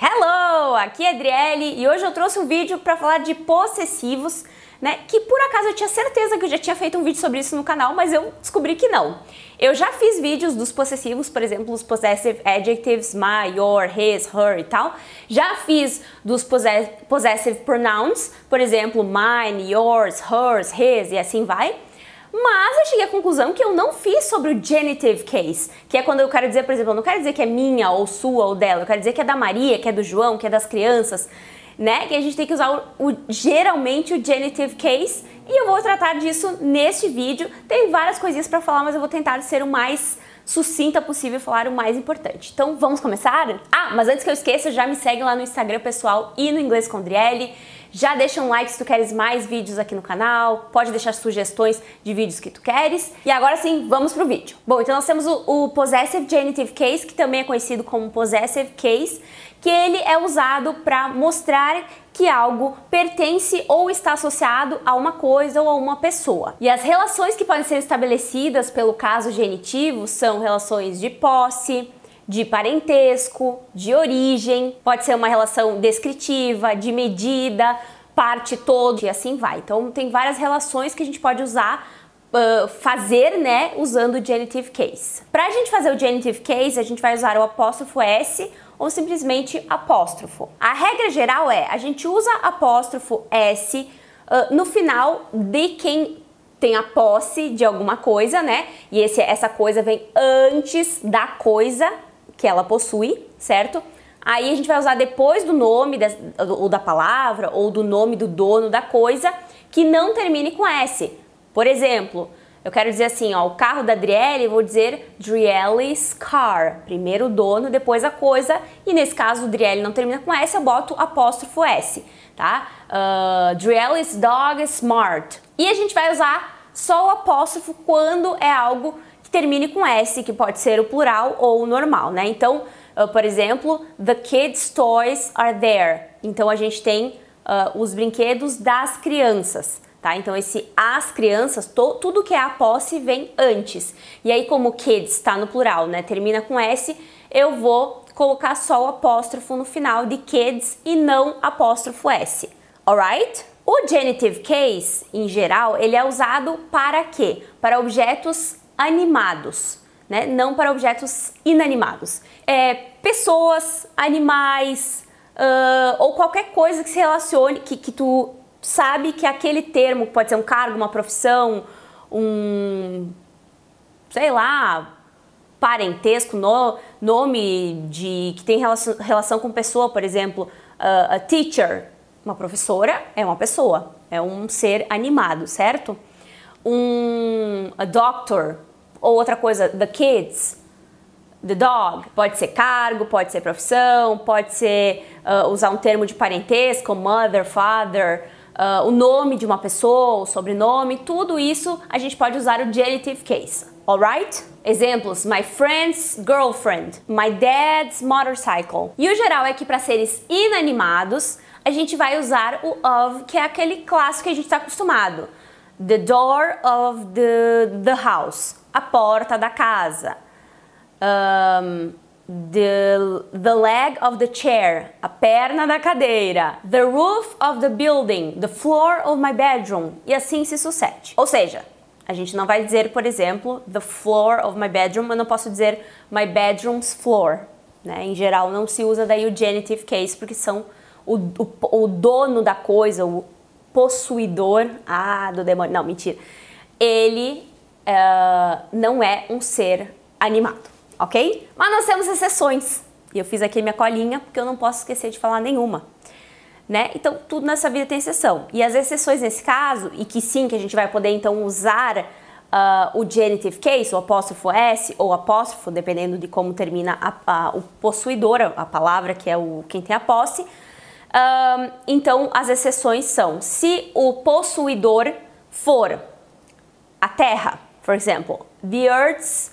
Hello! Aqui é Adrielly e hoje eu trouxe um vídeo para falar de possessivos, né? Que por acaso eu tinha certeza que eu já tinha feito um vídeo sobre isso no canal, mas eu descobri que não. Eu já fiz vídeos dos possessivos, por exemplo, os possessive adjectives, my, your, his, her e tal. Já fiz dos possessive pronouns, por exemplo, mine, yours, hers, his e assim vai. Mas eu cheguei à conclusão que eu não fiz sobre o genitive case, que é quando eu quero dizer, por exemplo, eu não quero dizer que é minha, ou sua, ou dela, eu quero dizer que é da Maria, que é do João, que é das crianças, né? Que a gente tem que usar geralmente o genitive case, e eu vou tratar disso neste vídeo. Tem várias coisinhas pra falar, mas eu vou tentar ser o mais sucinta possível e falar o mais importante. Então vamos começar? Ah, mas antes que eu esqueça, já me segue lá no Instagram pessoal e no Inglês com Adrielly. Já deixa um like se tu queres mais vídeos aqui no canal, pode deixar sugestões de vídeos que tu queres. E agora sim, vamos pro vídeo. Bom, então nós temos o possessive genitive case, que também é conhecido como possessive case, que ele é usado para mostrar que algo pertence ou está associado a uma coisa ou a uma pessoa. E as relações que podem ser estabelecidas pelo caso genitivo são relações de posse, de parentesco, de origem, pode ser uma relação descritiva, de medida, parte, todo e assim vai. Então tem várias relações que a gente pode usar, fazer, né, usando o genitive case. Pra gente fazer o genitive case, a gente vai usar o apóstrofo S ou simplesmente apóstrofo. A regra geral é, a gente usa apóstrofo S no final de quem tem a posse de alguma coisa, né, e essa coisa vem antes da coisa que ela possui, certo? Aí a gente vai usar depois do nome ou da palavra ou do nome do dono da coisa que não termine com S. Por exemplo, eu quero dizer assim, ó, o carro da Adrielly, eu vou dizer Adrielly's car. Primeiro o dono, depois a coisa, e nesse caso o Adrielly não termina com S, eu boto apóstrofo S, tá? Adrielly's dog is smart. E a gente vai usar só o apóstrofo quando é algo que termine com S, que pode ser o plural ou o normal, né? Então, por exemplo, the kids' toys are there. Então a gente tem os brinquedos das crianças, tá? Então esse as crianças, tudo que é a posse vem antes. E aí como kids está no plural, né? Termina com S, eu vou colocar só o apóstrofo no final de kids e não apóstrofo S, alright? O genitive case, em geral, ele é usado para quê? Para objetos animados, né? Não para objetos inanimados. Pessoas, animais, ou qualquer coisa que se relacione, que tu sabe que aquele termo, pode ser um cargo, uma profissão, um, sei lá, parentesco, nome de que tem relação com pessoa, por exemplo, a teacher. Uma professora é uma pessoa, é um ser animado, certo? A doctor, ou outra coisa, the kids, the dog, pode ser cargo, pode ser profissão, pode ser usar um termo de parentesco, mother, father, o nome de uma pessoa, o sobrenome, tudo isso a gente pode usar o genitive case, alright? Exemplos, my friend's girlfriend, my dad's motorcycle. E o geral é que para seres inanimados, a gente vai usar o of, que é aquele clássico que a gente está acostumado. The door of the house. A porta da casa. The leg of the chair. A perna da cadeira. The roof of the building. The floor of my bedroom. E assim se sucede. Ou seja, a gente não vai dizer, por exemplo, the floor of my bedroom. Eu não posso dizer my bedroom's floor, né? Em geral, não se usa daí o genitive case, porque são o dono da coisa, o possuidor, do demônio, não, mentira, ele não é um ser animado, ok? Mas nós temos exceções, e eu fiz aqui minha colinha, porque eu não posso esquecer de falar nenhuma, né? Então, tudo nessa vida tem exceção, e as exceções nesse caso, e que sim, que a gente vai poder então usar o genitive case, o apóstrofo S ou apóstrofo, dependendo de como termina o possuidor, a palavra que é quem tem a posse. Então as exceções são se o possuidor for a terra, por exemplo, the earth's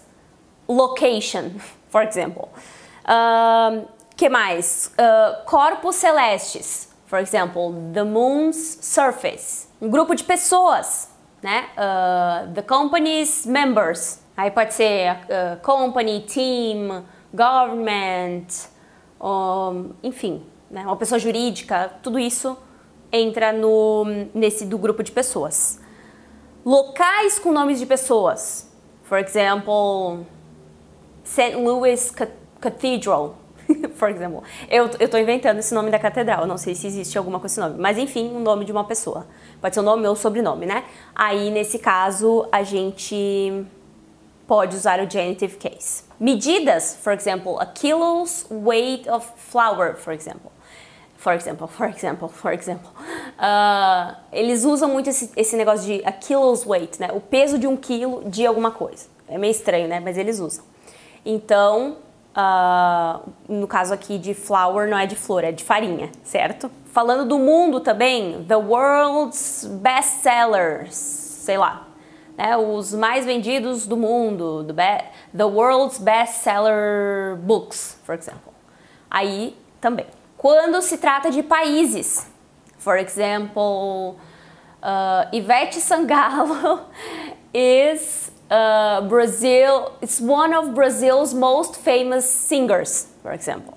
location, por exemplo, que mais? Corpos celestes, por exemplo, the moon's surface, um grupo de pessoas, né? The company's members, aí pode ser company, team, government, enfim, né, uma pessoa jurídica, tudo isso entra nesse do grupo de pessoas. Locais com nomes de pessoas. For example, St. Louis Cathedral. For example. Eu tô inventando esse nome da catedral, não sei se existe alguma com esse nome, mas enfim, o nome de uma pessoa. Pode ser o nome ou o sobrenome, né? Aí, nesse caso, a gente pode usar o genitive case. Medidas, for example, a kilo's weight of flour, for example. For example. Eles usam muito esse negócio de a kilo's weight, né? O peso de 1 quilo de alguma coisa. É meio estranho, né? Mas eles usam. Então, no caso aqui de flour, não é de flor, é de farinha, certo? Falando do mundo também, the world's best sellers, sei lá. Né? Os mais vendidos do mundo, the world's best seller books, for example. Aí, também. Quando se trata de países, for example, Ivete Sangalo is Brazil. It's one of Brazil's most famous singers, for example.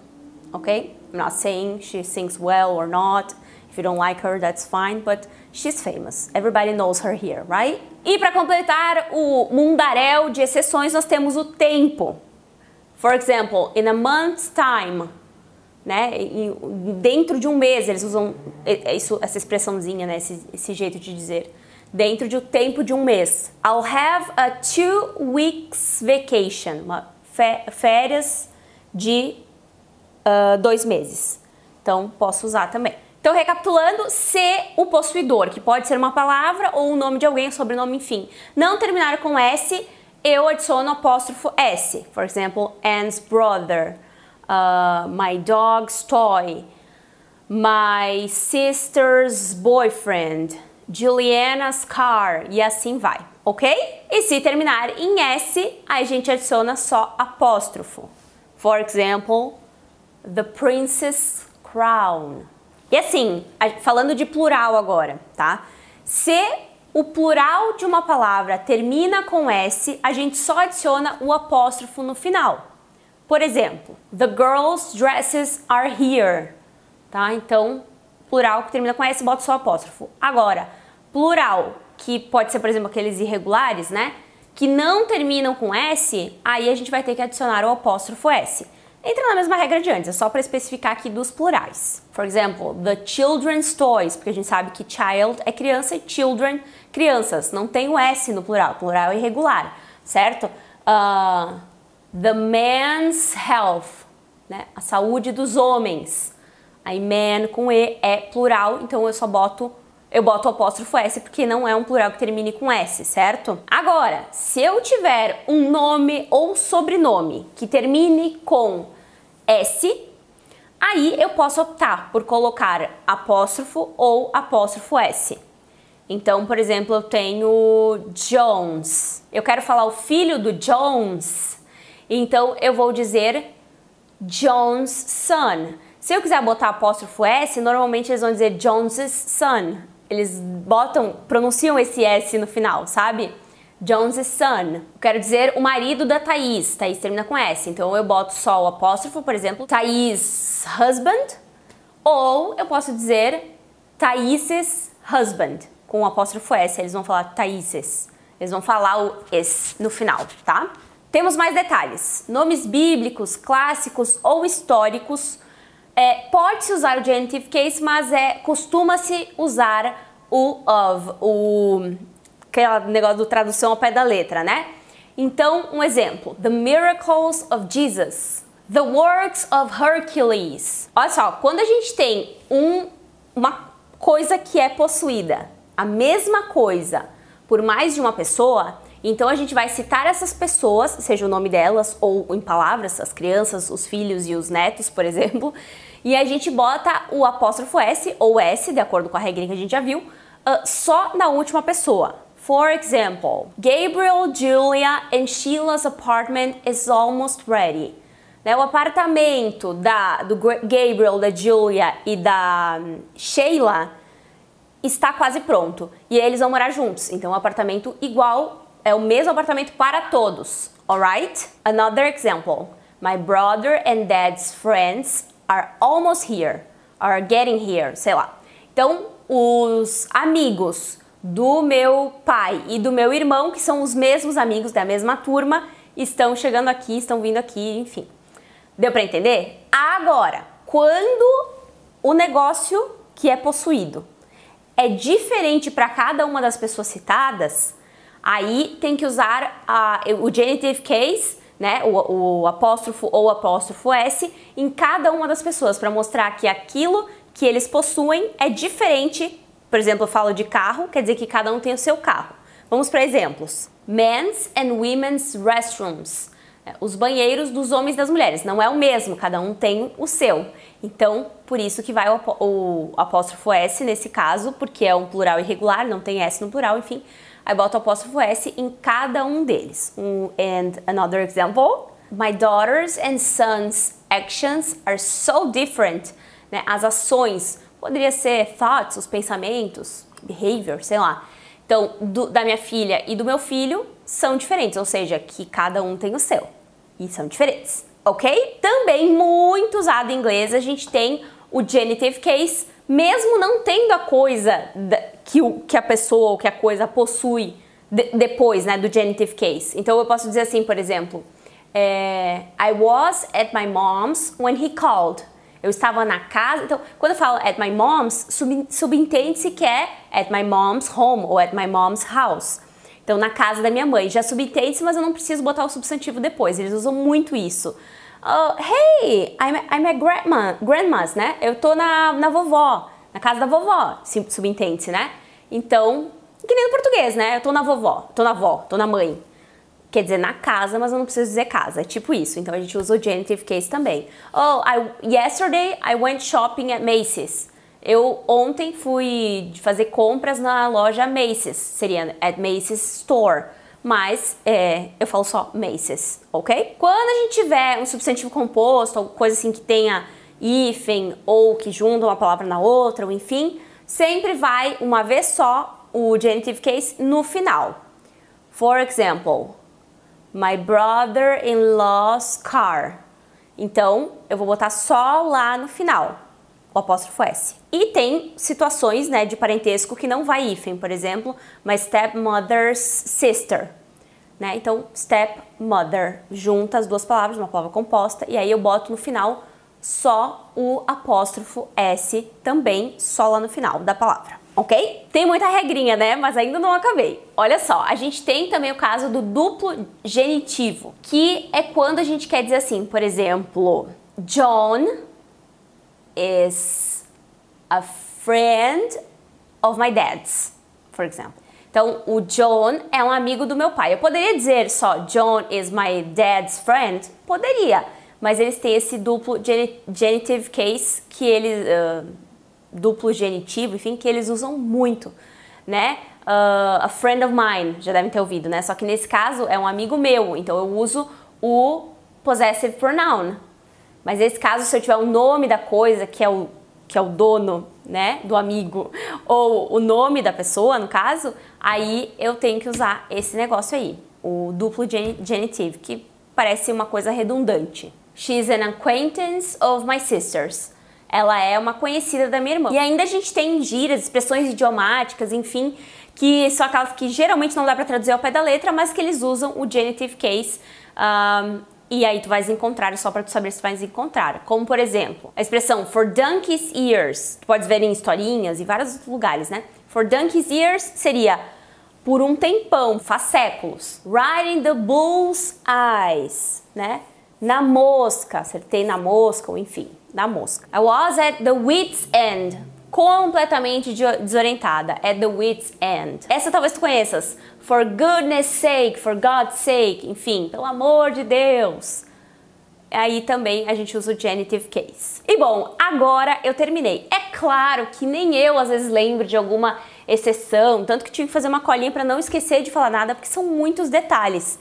Okay, I'm not saying she sings well or not. If you don't like her, that's fine, but she's famous. Everybody knows her here, right? E para completar o mundaréu de exceções, nós temos o tempo. For example, in a month's time. Né? Dentro de um mês, eles usam isso, essa expressãozinha, né? Esse jeito de dizer. Dentro do tempo de um mês. I'll have a 2 weeks vacation. Uma férias de 2 meses. Então, posso usar também. Então, recapitulando, ser o possuidor, que pode ser uma palavra ou o nome de alguém, sobrenome, enfim. Não terminar com S, eu adiciono apóstrofo S. For example, Anne's brother. My dog's toy, my sister's boyfriend, Juliana's car, e assim vai, ok? E se terminar em S, a gente adiciona só apóstrofo. For example, the princess crown. E assim, falando de plural agora, tá? Se o plural de uma palavra termina com S, a gente só adiciona o apóstrofo no final. Por exemplo, the girls' dresses are here, tá? Então, plural que termina com S, bota só apóstrofo. Agora, plural, que pode ser, por exemplo, aqueles irregulares, né? Que não terminam com S, aí a gente vai ter que adicionar o apóstrofo S. Entra na mesma regra de antes, é só para especificar aqui dos plurais. For example, the children's toys, porque a gente sabe que child é criança e children, crianças. Não tem o S no plural, plural é irregular, certo? The man's health, né? A saúde dos homens. Aí man com E é plural, então eu boto o apóstrofo S porque não é um plural que termine com S, certo? Agora, se eu tiver um nome ou sobrenome que termine com S, aí eu posso optar por colocar apóstrofo ou apóstrofo S. Então, por exemplo, eu tenho Jones. Eu quero falar o filho do Jones. Então, eu vou dizer John's son. Se eu quiser botar apóstrofo S, normalmente eles vão dizer Jones's son. Eles pronunciam esse S no final, sabe? Jones's son. Eu quero dizer o marido da Thaís. Thaís termina com S. Então, eu boto só o apóstrofo, por exemplo, Thaís' husband. Ou eu posso dizer Thaís's husband. Com o apóstrofo S, eles vão falar Thaís's. Eles vão falar o S no final, tá? Temos mais detalhes. Nomes bíblicos, clássicos ou históricos. Pode-se usar o genitive case, mas costuma-se usar o of, aquele negócio do tradução ao pé da letra, né? Então, um exemplo. The miracles of Jesus. The works of Hercules. Olha só, quando a gente tem uma coisa que é possuída, a mesma coisa, por mais de uma pessoa, então a gente vai citar essas pessoas, seja o nome delas ou em palavras, as crianças, os filhos e os netos, por exemplo, e a gente bota o apóstrofo S ou S, de acordo com a regrinha que a gente já viu, só na última pessoa. For example, Gabriel, Julia and Sheila's apartment is almost ready. Né, o apartamento do Gabriel, da Julia e da Sheila está quase pronto. E aí eles vão morar juntos, então é um apartamento igual. É o mesmo apartamento para todos, alright? Another example. My brother and dad's friends are almost here, are getting here, sei lá. Então, os amigos do meu pai e do meu irmão, que são os mesmos amigos da mesma turma, estão chegando aqui, estão vindo aqui, enfim. Deu pra entender? Agora, quando o negócio que é possuído é diferente para cada uma das pessoas citadas, aí tem que usar o genitive case, né, o apóstrofo ou apóstrofo S, em cada uma das pessoas, para mostrar que aquilo que eles possuem é diferente. Por exemplo, eu falo de carro, quer dizer que cada um tem o seu carro. Vamos para exemplos. Men's and women's restrooms. Os banheiros dos homens e das mulheres. Não é o mesmo, cada um tem o seu. Então, por isso que vai o apóstrofo S nesse caso, porque é um plural irregular, não tem S no plural, enfim. Aí bota o apóstrofo S em cada um deles. And another example. My daughters and sons' actions are so different. Né? As ações, poderia ser thoughts, os pensamentos, behavior, sei lá. Então, da minha filha e do meu filho são diferentes, ou seja, que cada um tem o seu. E são diferentes, ok? Também muito usado em inglês, a gente tem o genitive case, mesmo não tendo a coisa que a pessoa ou que a coisa possui depois, né, do genitive case. Então eu posso dizer assim, por exemplo, I was at my mom's when he called. Eu estava na casa. Então, quando eu falo at my mom's, subentende-se que é at my mom's home ou at my mom's house. Então, na casa da minha mãe. Já subentende-se, mas eu não preciso botar o substantivo depois. Eles usam muito isso. Hey, I'm at grandma's, né? Eu tô na vovó, na casa da vovó, subentende-se, né? Então, que nem no português, né? Eu tô na vovó, tô na avó, tô na mãe. Quer dizer, na casa, mas eu não preciso dizer casa. É tipo isso. Então, a gente usa o genitive case também. Yesterday I went shopping at Macy's. Eu ontem fui fazer compras na loja Macy's. Seria at Macy's Store. Mas eu falo só Macy's, ok? Quando a gente tiver um substantivo composto, ou coisa assim que tenha hífen, ou que junta uma palavra na outra, ou enfim, sempre vai, uma vez só, o genitive case no final. For example... My brother-in-law's car. Então, eu vou botar só lá no final, o apóstrofo S. E tem situações, né, de parentesco que não vai hífen, por exemplo, my stepmother's sister. Né? Então, stepmother, junta as duas palavras, uma palavra composta, e aí eu boto no final só o apóstrofo S também, só lá no final da palavra. Ok? Tem muita regrinha, né? Mas ainda não acabei. Olha só, a gente tem também o caso do duplo genitivo, que é quando a gente quer dizer assim, por exemplo, John is a friend of my dad's, for example. Então, o John é um amigo do meu pai. Eu poderia dizer só John is my dad's friend? Poderia, mas eles têm esse duplo genitive case que eles... duplo genitivo, enfim, que eles usam muito, né? A friend of mine, já devem ter ouvido, né? Só que nesse caso é um amigo meu, então eu uso o possessive pronoun. Mas nesse caso, se eu tiver o nome da coisa, que é o dono, né? Do amigo, ou o nome da pessoa, no caso, aí eu tenho que usar esse negócio aí, o duplo genitivo, que parece uma coisa redundante. She's an acquaintance of my sisters. Ela é uma conhecida da minha irmã. E ainda a gente tem gírias, expressões idiomáticas, enfim, que são aquelas que geralmente não dá pra traduzir ao pé da letra, mas que eles usam o genitive case. E aí tu vais encontrar, só pra tu saber se tu vais encontrar. Como, por exemplo, a expressão for donkey's ears. Tu pode ver em historinhas e vários outros lugares, né? For donkey's ears seria por um tempão, faz séculos. Right in the bull's eyes, né? Na mosca, acertei na mosca, ou enfim, na mosca. I was at the wit's end. Completamente desorientada. At the wit's end. Essa talvez tu conheças. For goodness sake, for God's sake. Enfim, pelo amor de Deus. Aí também a gente usa o genitive case. E bom, agora eu terminei. É claro que nem eu às vezes lembro de alguma exceção, tanto que tive que fazer uma colinha para não esquecer de falar nada, porque são muitos detalhes.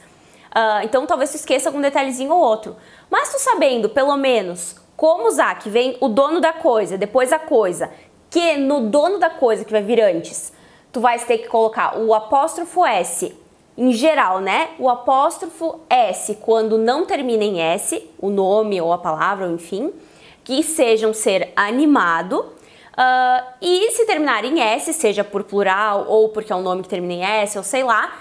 Então talvez tu esqueça algum detalhezinho ou outro. Mas tu sabendo, pelo menos... Como usar, que vem o dono da coisa, depois a coisa, que no dono da coisa, que vai vir antes, tu vais ter que colocar o apóstrofo S, em geral, né? O apóstrofo S, quando não termina em S, o nome ou a palavra, enfim, que seja um ser animado, e se terminar em S, seja por plural ou porque é um nome que termina em S, ou sei lá,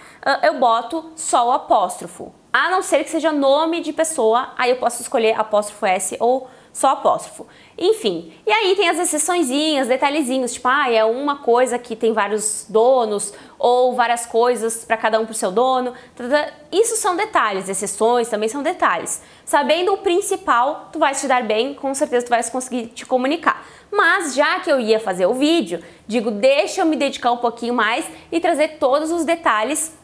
eu boto só o apóstrofo, a não ser que seja nome de pessoa, aí eu posso escolher apóstrofo S ou só apóstrofo. Enfim, e aí tem as exceçõezinhas, detalhezinhos, tipo, ah, é uma coisa que tem vários donos, ou várias coisas para cada um pro seu dono. Isso são detalhes, exceções também são detalhes. Sabendo o principal, tu vai se dar bem, com certeza tu vai conseguir te comunicar. Mas já que eu ia fazer o vídeo, digo, deixa eu me dedicar um pouquinho mais e trazer todos os detalhes,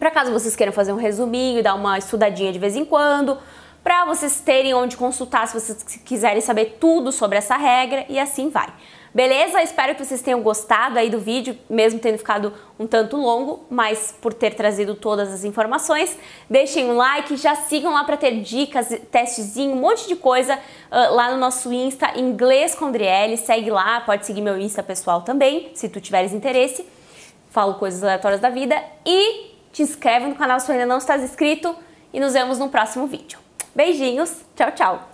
para caso vocês queiram fazer um resuminho e dar uma estudadinha de vez em quando, para vocês terem onde consultar se vocês quiserem saber tudo sobre essa regra, e assim vai. Beleza? Espero que vocês tenham gostado aí do vídeo, mesmo tendo ficado um tanto longo, mas por ter trazido todas as informações. Deixem um like, já sigam lá para ter dicas, testezinho, um monte de coisa lá no nosso Insta, Inglês com Adrielly, segue lá, pode seguir meu Insta pessoal também, se tu tiveres interesse. Falo coisas aleatórias da vida e te inscreve no canal se tu ainda não estás inscrito e nos vemos no próximo vídeo. Beijinhos, tchau, tchau!